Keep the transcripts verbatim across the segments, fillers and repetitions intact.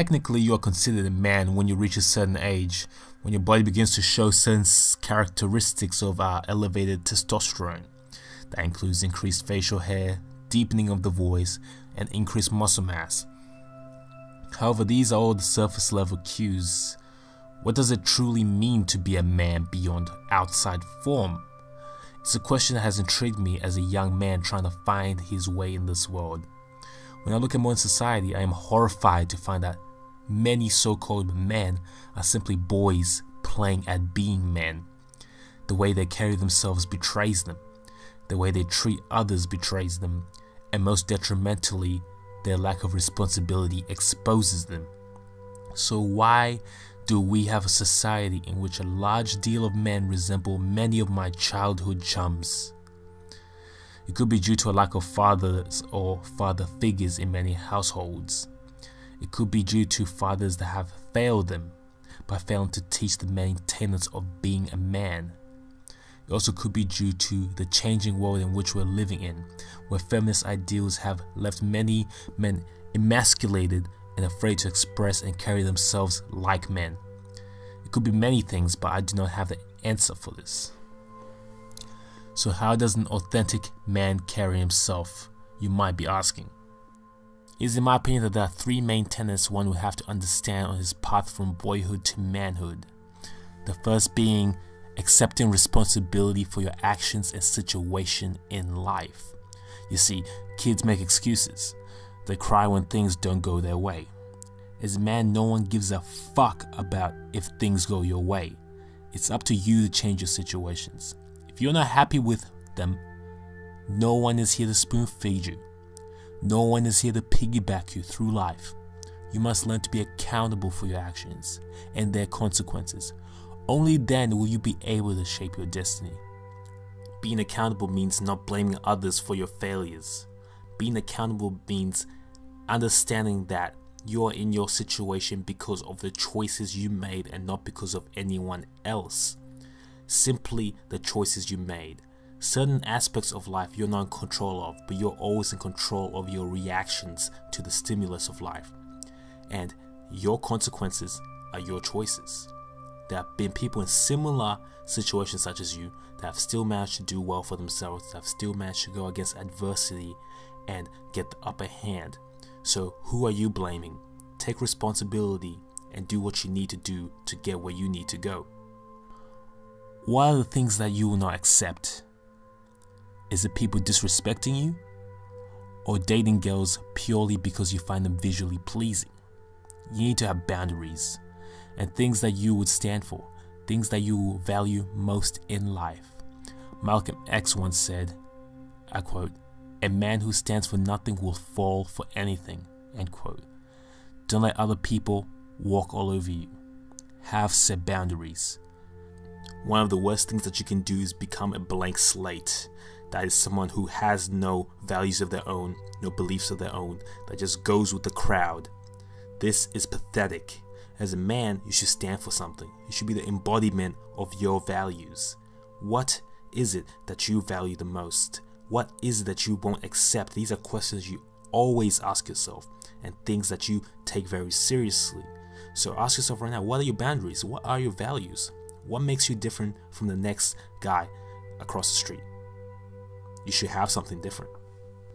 technically you are considered a man when you reach a certain age, when your body begins to show certain characteristics of uh, elevated testosterone. That includes increased facial hair, deepening of the voice, and increased muscle mass. However, these are all the surface level cues. What does it truly mean to be a man beyond outside form? It's a question that has intrigued me as a young man trying to find his way in this world. When I look at modern society, I am horrified to find that many so-called men are simply boys playing at being men. The way they carry themselves betrays them. The way they treat others betrays them. And most detrimentally, their lack of responsibility exposes them. So why do we have a society in which a large deal of men resemble many of my childhood chums? It could be due to a lack of fathers or father figures in many households. It could be due to fathers that have failed them by failing to teach the main tenets of being a man. It also could be due to the changing world in which we're living in, where feminist ideals have left many men emasculated and afraid to express and carry themselves like men. It could be many things, but I do not have the answer for this. So how does an authentic man carry himself, you might be asking? It is in my opinion that there are three main tenets one would have to understand on his path from boyhood to manhood. The first being accepting responsibility for your actions and situation in life. You see, kids make excuses. They cry when things don't go their way. As a man, no one gives a fuck about if things go your way. It's up to you to change your situations. If you're not happy with them, no one is here to spoon feed you. No one is here to piggyback you through life. You must learn to be accountable for your actions and their consequences. Only then will you be able to shape your destiny. Being accountable means not blaming others for your failures. Being accountable means understanding that you're in your situation because of the choices you made and not because of anyone else. Simply the choices you made. Certain aspects of life you're not in control of, but you're always in control of your reactions to the stimulus of life. And your consequences are your choices. There have been people in similar situations such as you that have still managed to do well for themselves, that have still managed to go against adversity and get the upper hand. So who are you blaming? Take responsibility and do what you need to do to get where you need to go. What are the things that you will not accept? Is it people disrespecting you? Or dating girls purely because you find them visually pleasing? You need to have boundaries and things that you would stand for, things that you value most in life. Malcolm X once said, I quote, "A man who stands for nothing will fall for anything," end quote. Don't let other people walk all over you. Have set boundaries. One of the worst things that you can do is become a blank slate. That is someone who has no values of their own, no beliefs of their own, that just goes with the crowd. This is pathetic. As a man, you should stand for something. You should be the embodiment of your values. What is it that you value the most? What is it that you won't accept? These are questions you always ask yourself and things that you take very seriously. So ask yourself right now, what are your boundaries? What are your values? What makes you different from the next guy across the street? You should have something different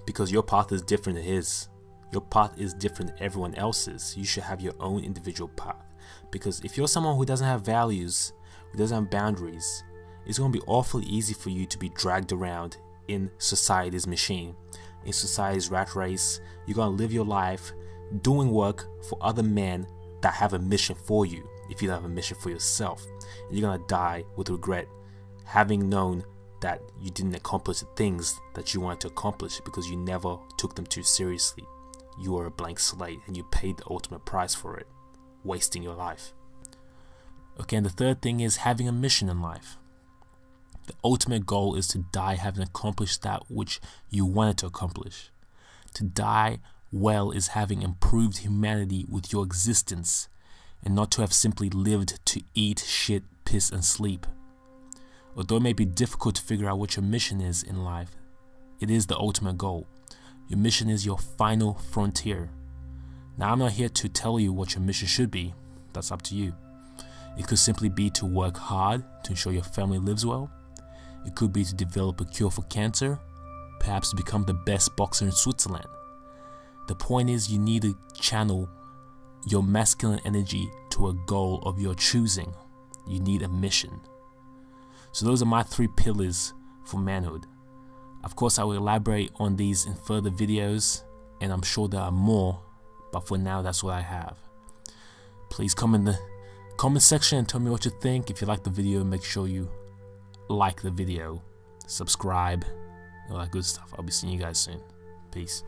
because your path is different than his. Your path is different than everyone else's. You should have your own individual path, because if you're someone who doesn't have values, who doesn't have boundaries, it's going to be awfully easy for you to be dragged around in society's machine, in society's rat race. You're going to live your life doing work for other men that have a mission for you. If you don't have a mission for yourself, and you're going to die with regret having known that you didn't accomplish the things that you wanted to accomplish because you never took them too seriously. You are a blank slate and you paid the ultimate price for it, wasting your life. Okay, and the third thing is having a mission in life. The ultimate goal is to die having accomplished that which you wanted to accomplish. To die well is having improved humanity with your existence, and not to have simply lived to eat, shit, piss and sleep. Although it may be difficult to figure out what your mission is in life, it is the ultimate goal. Your mission is your final frontier. Now, I'm not here to tell you what your mission should be. That's up to you. It could simply be to work hard to ensure your family lives well. It could be to develop a cure for cancer, perhaps to become the best boxer in Switzerland. The point is, you need to channel your masculine energy to a goal of your choosing. You need a mission. So those are my three pillars for manhood. Of course, I will elaborate on these in further videos, and I'm sure there are more, but for now, that's what I have. Please comment in the comment section and tell me what you think. If you like the video, make sure you like the video, subscribe, all that good stuff. I'll be seeing you guys soon. Peace.